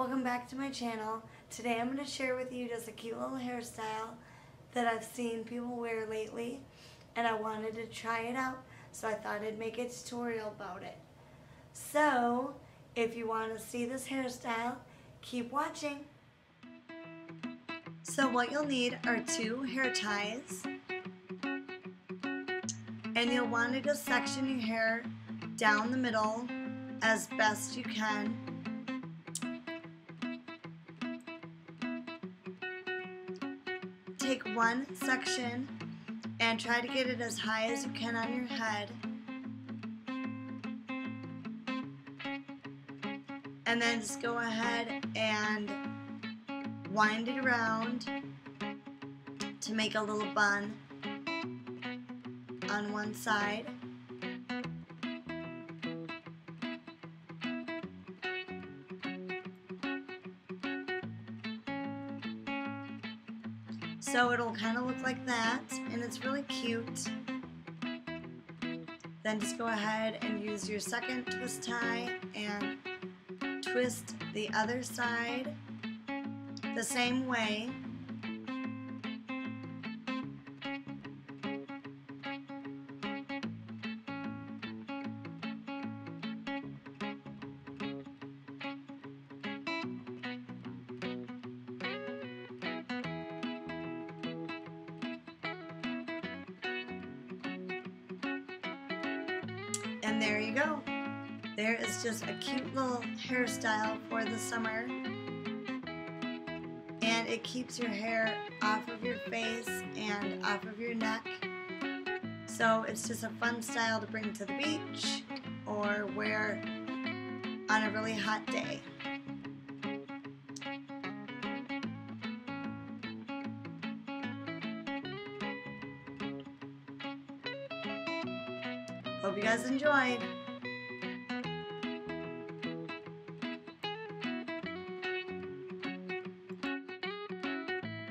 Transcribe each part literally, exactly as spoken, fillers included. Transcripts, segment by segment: Welcome back to my channel. Today I'm going to share with you just a cute little hairstyle that I've seen people wear lately, and I wanted to try it out, so I thought I'd make a tutorial about it. So if you want to see this hairstyle, keep watching. So what you'll need are two hair ties, and you'll want to just section your hair down the middle as best you can. Take one section and try to get it as high as you can on your head, and then just go ahead and wind it around to make a little bun on one side. So it'll kind of look like that, and it's really cute. Then just go ahead and use your second twist tie and twist the other side the same way. And there you go. There is just a cute little hairstyle for the summer. And it keeps your hair off of your face and off of your neck. So it's just a fun style to bring to the beach or wear on a really hot day. Hope you guys enjoyed.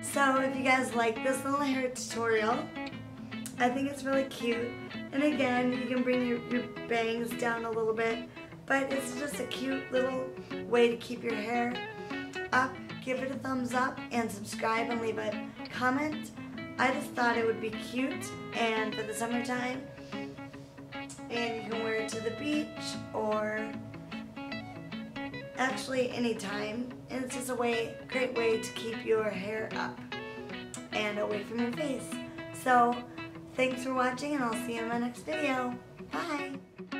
So if you guys like this little hair tutorial, I think it's really cute. And again, you can bring your, your bangs down a little bit, but it's just a cute little way to keep your hair up. Give it a thumbs up and subscribe and leave a comment. I just thought it would be cute and for the summertime. And you can wear it to the beach or actually anytime. And it's just a way, great way to keep your hair up and away from your face. So thanks for watching, and I'll see you in my next video. Bye!